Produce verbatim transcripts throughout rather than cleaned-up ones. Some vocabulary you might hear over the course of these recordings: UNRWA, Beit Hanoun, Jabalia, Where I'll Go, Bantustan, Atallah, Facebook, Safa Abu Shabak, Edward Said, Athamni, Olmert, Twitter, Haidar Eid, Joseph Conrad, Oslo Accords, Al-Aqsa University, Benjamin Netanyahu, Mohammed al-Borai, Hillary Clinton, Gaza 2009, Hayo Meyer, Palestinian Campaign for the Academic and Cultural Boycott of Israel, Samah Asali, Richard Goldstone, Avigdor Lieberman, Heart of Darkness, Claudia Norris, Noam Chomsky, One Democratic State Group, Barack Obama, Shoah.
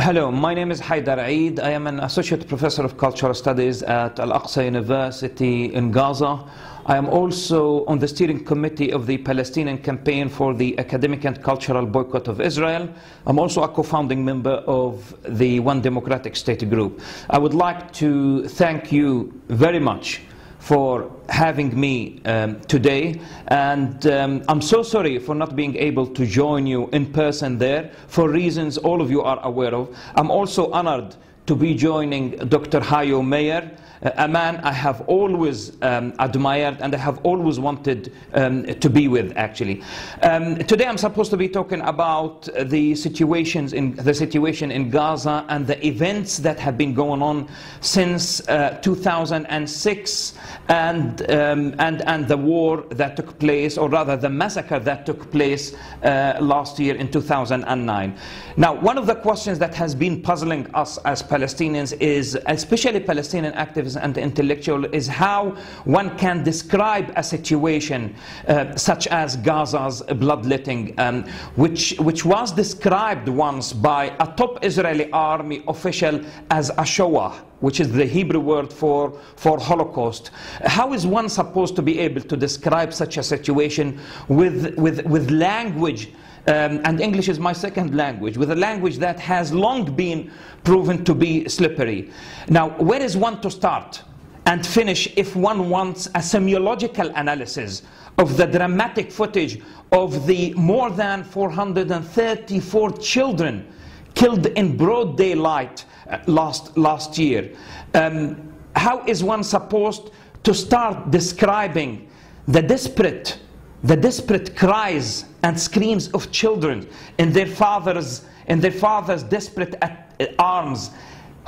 Hello, my name is Haidar Eid. I am an Associate Professor of Cultural Studies at Al-Aqsa University in Gaza. I am also on the steering committee of the Palestinian Campaign for the Academic and Cultural Boycott of Israel. I'm also a co-founding member of the One Democratic State Group. I would like to thank you very much for having me um, today, and um, I'm so sorry for not being able to join you in person there for reasons all of you are aware of. I'm also honored to be joining Doctor Hayo Meyer, a man I have always um, admired and I have always wanted um, to be with, actually. Um, today I'm supposed to be talking about the, situations in, the situation in Gaza and the events that have been going on since uh, two thousand six and, um, and, and the war that took place, or rather the massacre that took place uh, last year in two thousand nine. Now, one of the questions that has been puzzling us as Palestinians is, especially Palestinian activists and intellectual, is how one can describe a situation uh, such as Gaza's bloodletting, um, which, which was described once by a top Israeli army official as a Shoah, which is the Hebrew word for, for Holocaust. How is one supposed to be able to describe such a situation with, with, with language? Um, and English is my second language, with a language that has long been proven to be slippery. Now, where is one to start and finish if one wants a semiological analysis of the dramatic footage of the more than four hundred thirty-four children killed in broad daylight last, last year? Um, how is one supposed to start describing the desperate The desperate cries and screams of children in their fathers, in their fathers' desperate at arms,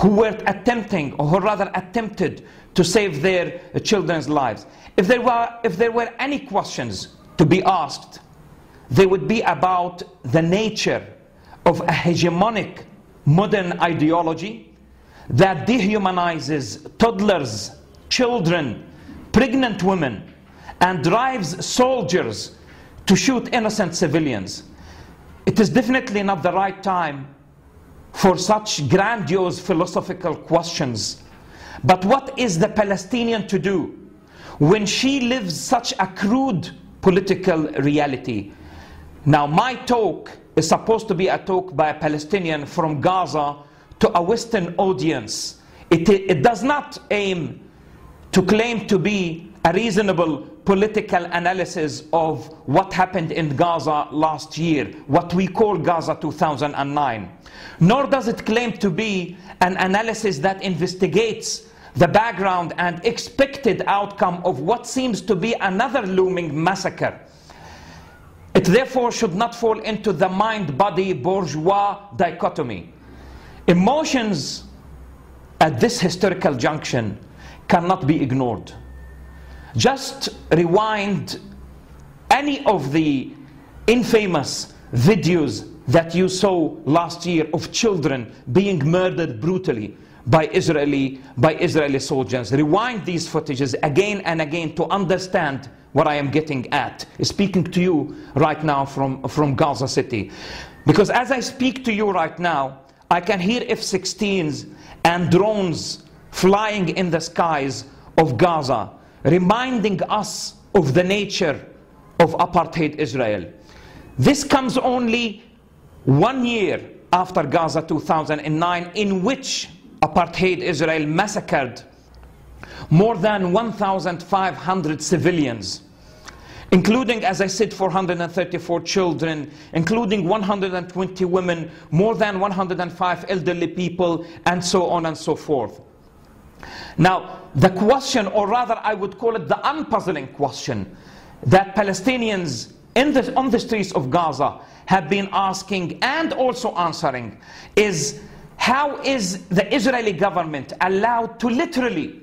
who were attempting, or rather attempted, to save their children's lives? If there were, if there were any questions to be asked, they would be about the nature of a hegemonic modern ideology that dehumanizes toddlers, children, pregnant women, and drives soldiers to shoot innocent civilians. It is definitely not the right time for such grandiose philosophical questions. But what is the Palestinian to do when she lives such a crude political reality? Now, my talk is supposed to be a talk by a Palestinian from Gaza to a Western audience. It, it does not aim to claim to be a reasonable political analysis of what happened in Gaza last year, what we call Gaza two thousand nine. Nor does it claim to be an analysis that investigates the background and expected outcome of what seems to be another looming massacre. It therefore should not fall into the mind-body bourgeois dichotomy. Emotions at this historical junction cannot be ignored. Just rewind any of the infamous videos that you saw last year of children being murdered brutally by Israeli, by Israeli soldiers. Rewind these footages again and again to understand what I am getting at, speaking to you right now from, from Gaza City. Because as I speak to you right now, I can hear F sixteens and drones flying in the skies of Gaza, reminding us of the nature of apartheid Israel. This comes only one year after Gaza two thousand nine, in which apartheid Israel massacred more than one thousand five hundred civilians, including, as I said, four hundred thirty-four children, including one hundred twenty women, more than one hundred five elderly people, and so on and so forth. Now, the question, or rather I would call it the unpuzzling question, that Palestinians in the, on the streets of Gaza have been asking and also answering is, how is the Israeli government allowed to literally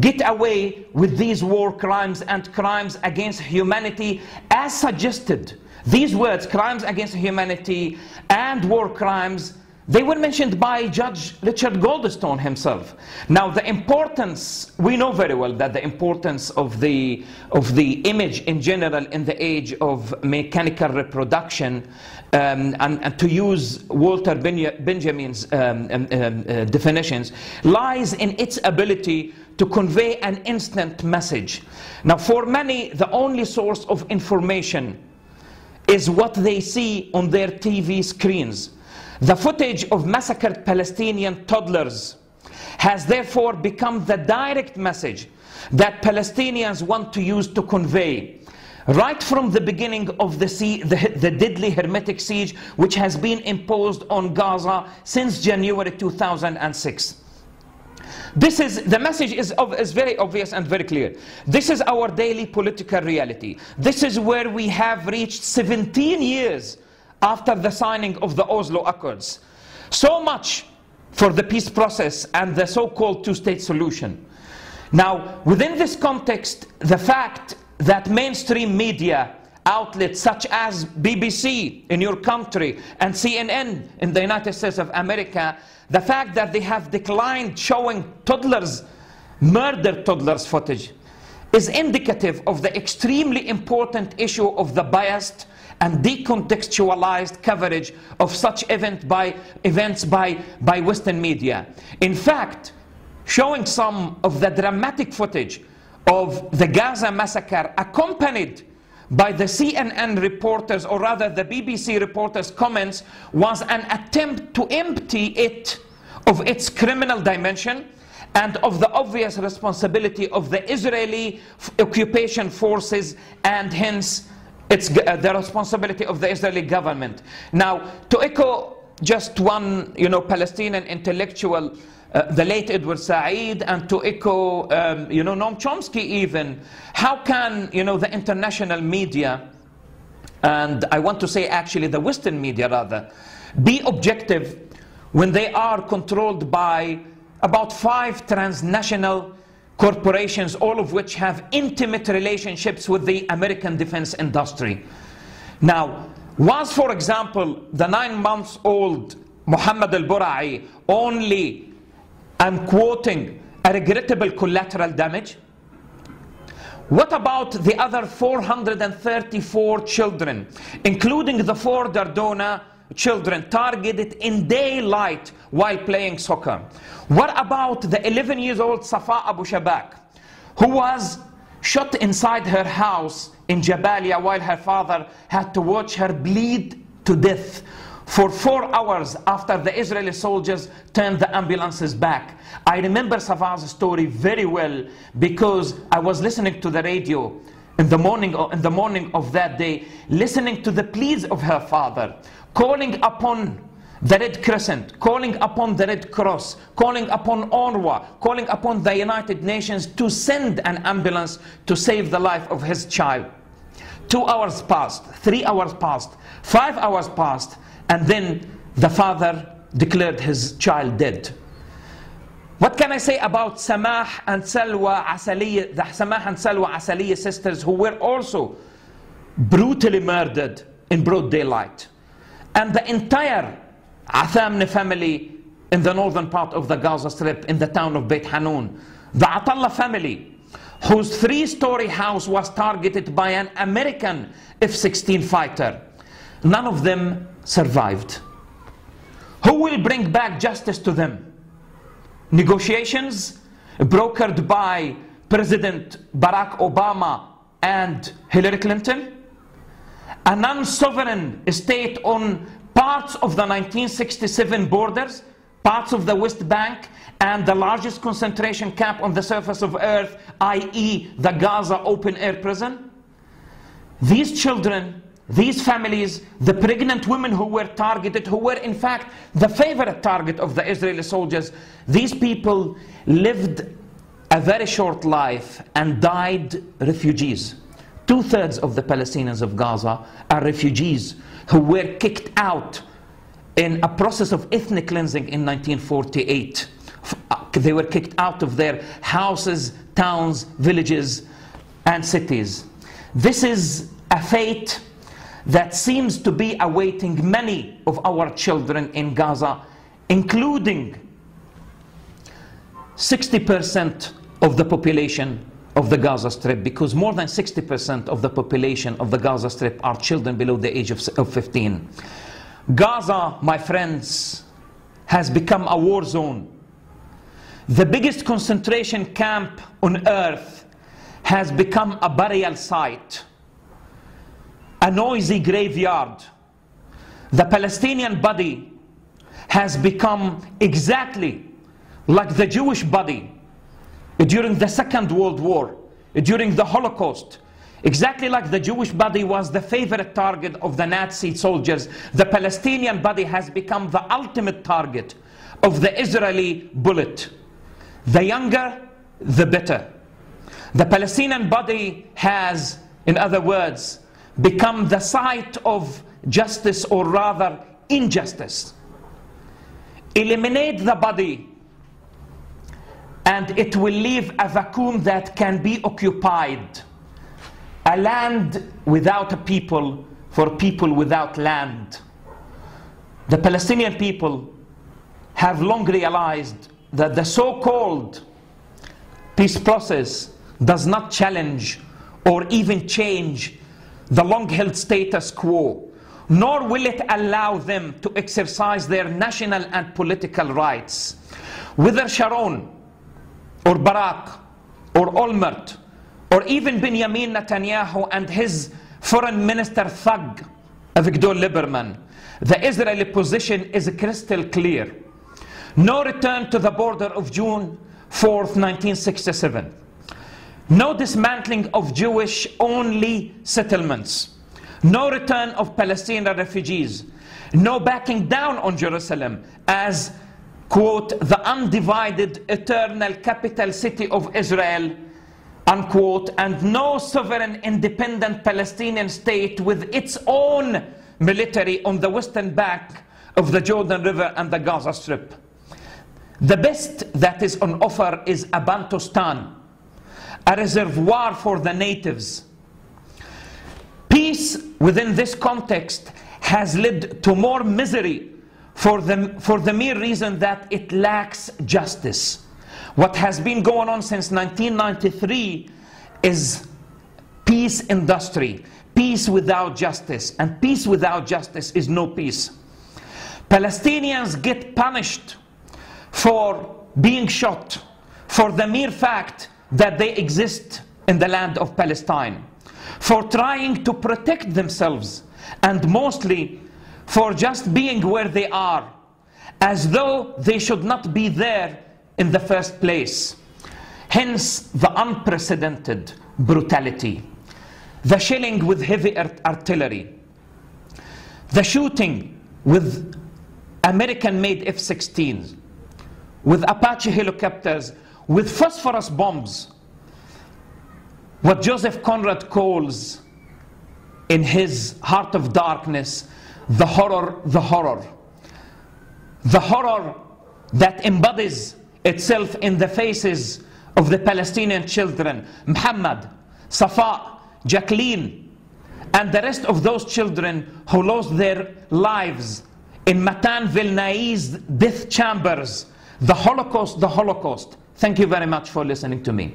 get away with these war crimes and crimes against humanity as suggested? These words, crimes against humanity and war crimes, They were mentioned by Judge Richard Goldstone himself. Now, the importance, we know very well that the importance of the, of the image in general in the age of mechanical reproduction, um, and, and to use Walter Benjamin's um, um, uh, definitions, lies in its ability to convey an instant message. Now, for many, the only source of information is what they see on their T V screens. The footage of massacred Palestinian toddlers has therefore become the direct message that Palestinians want to use to convey. Right from the beginning of the, sea, the, the deadly hermetic siege which has been imposed on Gaza since January two thousand six. This is, the message is, of, is very obvious and very clear. This is our daily political reality. This is where we have reached seventeen years after the signing of the Oslo Accords. So much for the peace process and the so-called two-state solution. Now, within this context, the fact that mainstream media outlets such as B B C in your country and C N N in the United States of America, the fact that they have declined showing toddlers, murdered toddlers footage, is indicative of the extremely important issue of the biased and decontextualized coverage of such event by, events by, by Western media. In fact, showing some of the dramatic footage of the Gaza massacre accompanied by the C N N reporters, or rather the B B C reporters' comments, was an attempt to empty it of its criminal dimension and of the obvious responsibility of the Israeli occupation forces, and hence it's the responsibility of the Israeli government. Now, to echo just one, you know, Palestinian intellectual, uh, the late Edward Said, and to echo, um, you know, Noam Chomsky even, how can, you know, the international media, and I want to say actually the Western media rather, be objective when they are controlled by about five transnational corporations, all of which have intimate relationships with the American defense industry. Now, was, for example, the nine-month-old Mohammed al-Borai only, I'm quoting, a regrettable collateral damage? What about the other four hundred thirty-four children, including the four Dardona children targeted in daylight while playing soccer? What about the eleven years old Safa Abu Shabak, who was shot inside her house in Jabalia while her father had to watch her bleed to death for four hours after the Israeli soldiers turned the ambulances back? I remember Safa's story very well because I was listening to the radio in the morning, in the morning of that day, listening to the pleas of her father, calling upon the Red Crescent, calling upon the Red Cross, calling upon UNRWA, calling upon the United Nations to send an ambulance to save the life of his child. Two hours passed, three hours passed, five hours passed, and then the father declared his child dead. What can I say about Samah and Salwa Asali, the Samah and Salwa Asali sisters, who were also brutally murdered in broad daylight? And the entire Athamni family in the northern part of the Gaza Strip in the town of Beit Hanoun. The Atallah family, whose three-story house was targeted by an American F sixteen fighter. None of them survived. Who will bring back justice to them? Negotiations brokered by President Barack Obama and Hillary Clinton? A non-sovereign state on parts of the nineteen sixty-seven borders, parts of the West Bank, and the largest concentration camp on the surface of Earth, that is the Gaza open-air prison? These children, these families, the pregnant women who were targeted, who were in fact the favorite target of the Israeli soldiers, these people lived a very short life and died refugees. Two-thirds of the Palestinians of Gaza are refugees who were kicked out in a process of ethnic cleansing in nineteen forty-eight. They were kicked out of their houses, towns, villages, and cities. This is a fate that seems to be awaiting many of our children in Gaza including sixty percent of the population of the Gaza Strip, because more than sixty percent of the population of the Gaza Strip are children below the age of fifteen. Gaza, my friends, has become a war zone. The biggest concentration camp on earth has become a burial site, a noisy graveyard. The Palestinian body has become exactly like the Jewish body during the Second World War, during the Holocaust. Exactly like the Jewish body was the favorite target of the Nazi soldiers, the Palestinian body has become the ultimate target of the Israeli bullet. The younger, the better. The Palestinian body has, in other words, become the site of justice, or rather injustice. Eliminate the body, and it will leave a vacuum that can be occupied. A land without a people, for people without land. The Palestinian people have long realized that the so-called peace process does not challenge or even change the long-held status quo, nor will it allow them to exercise their national and political rights. Whether Sharon or Barack or Olmert or even Benjamin Netanyahu and his foreign minister thug Avigdor Lieberman, the Israeli position is crystal clear. No return to the border of June fourth nineteen sixty-seven. No dismantling of Jewish-only settlements. No return of Palestinian refugees. No backing down on Jerusalem as, quote, the undivided eternal capital city of Israel, unquote, and no sovereign independent Palestinian state with its own military on the western bank of the Jordan River and the Gaza Strip. The best that is on offer is a Bantustan, a reservoir for the natives. Peace within this context has led to more misery for the, for the mere reason that it lacks justice. What has been going on since nineteen ninety-three is peace industry, peace without justice, and peace without justice is no peace. Palestinians get punished for being shot for the mere fact that they exist in the land of Palestine, for trying to protect themselves, and mostly for just being where they are, as though they should not be there in the first place. Hence the unprecedented brutality, the shelling with heavy artillery, the shooting with American-made F sixteens, with Apache helicopters, with phosphorus bombs, what Joseph Conrad calls in his Heart of Darkness, the horror, the horror. The horror that embodies itself in the faces of the Palestinian children, Muhammad, Safa, Jacqueline, and the rest of those children who lost their lives in Matan Vilnaï's death chambers. The Holocaust, the Holocaust. Thank you very much for listening to me.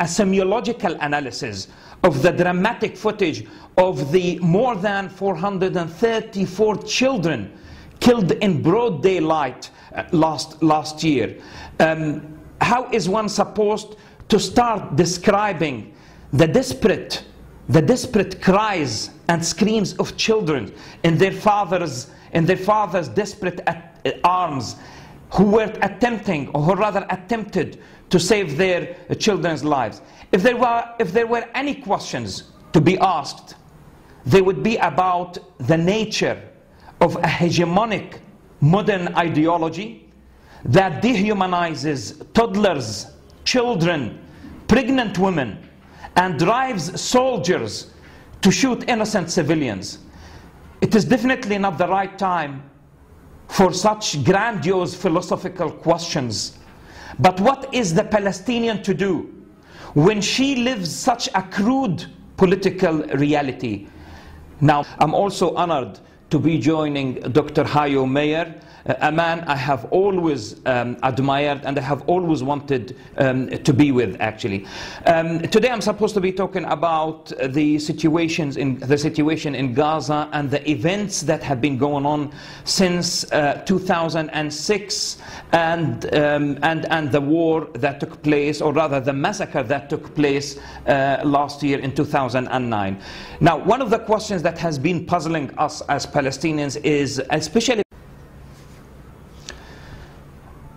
A semiological analysis of the dramatic footage of the more than four hundred thirty-four children killed in broad daylight last, last year. Um, how is one supposed to start describing the desperate, the desperate cries and screams of children in their fathers, in their fathers' desperate at, uh, arms, who were attempting, or who rather attempted, to save their uh, children's lives? If there were, if there were any questions to be asked, they would be about the nature of a hegemonic modern ideology that dehumanizes toddlers, children, pregnant women, and drives soldiers to shoot innocent civilians. It is definitely not the right time for such grandiose philosophical questions. But what is the Palestinian to do when she lives such a crude political reality? Now, I'm also honored to be joining Doctor Hayo Meyer, a man I have always um, admired and I have always wanted um, to be with, actually. Um, today I'm supposed to be talking about the, situations in, the situation in Gaza and the events that have been going on since uh, two thousand six and, um, and, and the war that took place, or rather the massacre that took place uh, last year in two thousand nine. Now, one of the questions that has been puzzling us as Palestinians is, especially...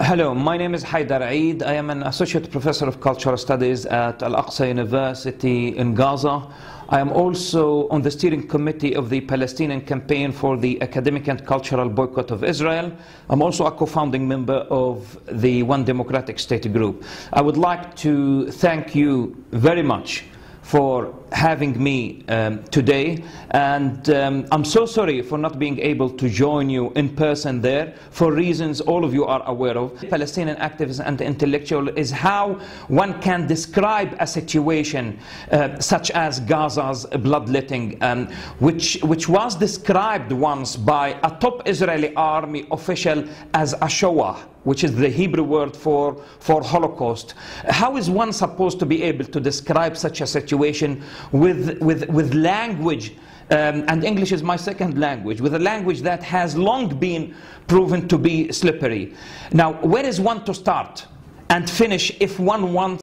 Hello, my name is Haidar Eid. I am an Associate Professor of Cultural Studies at Al-Aqsa University in Gaza. I am also on the steering committee of the Palestinian Campaign for the Academic and Cultural Boycott of Israel. I'm also a co-founding member of the One Democratic State Group. I would like to thank you very much for having me um, today, and um, I'm so sorry for not being able to join you in person there for reasons all of you are aware of. Palestinian activists and intellectual is how one can describe a situation uh, such as Gaza's bloodletting, um, which, which was described once by a top Israeli army official as a Shoah, which is the Hebrew word for, for Holocaust. How is one supposed to be able to describe such a situation with, with, with language, um, and English is my second language, with a language that has long been proven to be slippery? Now, where is one to start and finish if one wants